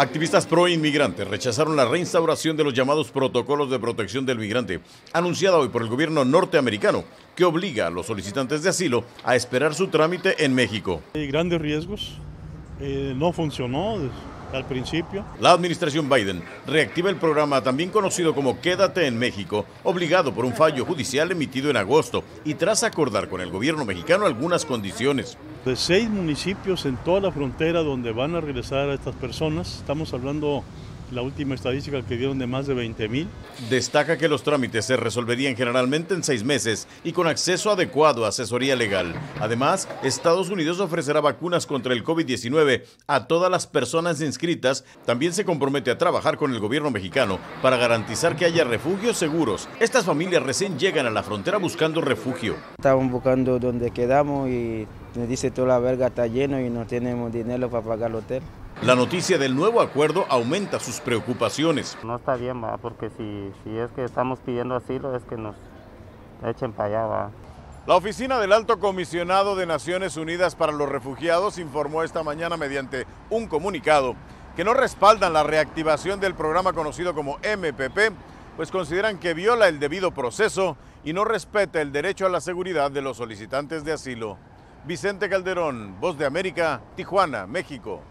Activistas pro-inmigrantes rechazaron la reinstauración de los llamados protocolos de protección del migrante, anunciada hoy por el gobierno norteamericano, que obliga a los solicitantes de asilo a esperar su trámite en México. Hay grandes riesgos, no funcionó al principio. La administración Biden reactiva el programa también conocido como Quédate en México, obligado por un fallo judicial emitido en agosto y tras acordar con el gobierno mexicano algunas condiciones. De 6 municipios en toda la frontera donde van a regresar a estas personas, estamos hablando la última estadística que dieron de más de 20,000. Destaca que los trámites se resolverían generalmente en 6 meses y con acceso adecuado a asesoría legal. Además, Estados Unidos ofrecerá vacunas contra el COVID-19 a todas las personas inscritas. También se compromete a trabajar con el gobierno mexicano para garantizar que haya refugios seguros. Estas familias recién llegan a la frontera buscando refugio. Estaban buscando donde quedamos y nos dice toda la verga está lleno y no tenemos dinero para pagar el hotel. La noticia del nuevo acuerdo aumenta sus preocupaciones. No está bien, va, porque si es que estamos pidiendo asilo, es que nos echen para allá, va. La oficina del Alto Comisionado de Naciones Unidas para los Refugiados informó esta mañana mediante un comunicado que no respaldan la reactivación del programa conocido como MPP, pues consideran que viola el debido proceso y no respeta el derecho a la seguridad de los solicitantes de asilo. Vicente Calderón, Voz de América, Tijuana, México.